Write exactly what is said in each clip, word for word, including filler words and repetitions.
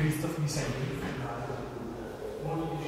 Christoph, mi senti? Molto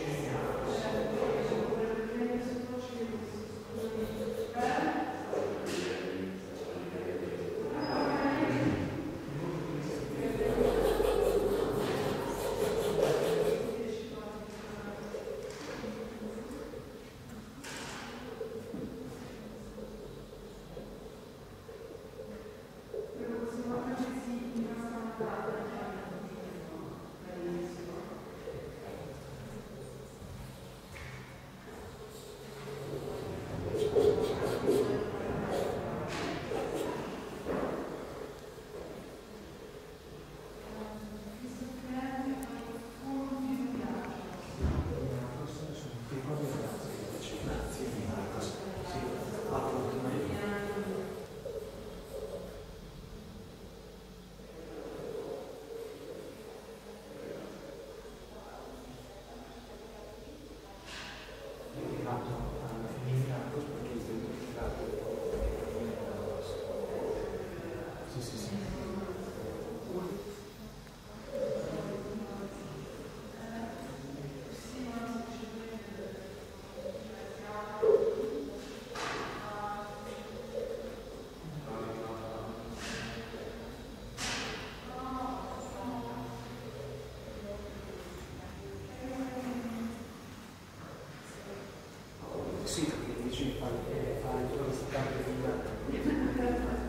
sì, perché dice che fa il giorno stato di